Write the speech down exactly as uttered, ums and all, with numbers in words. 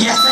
Yes.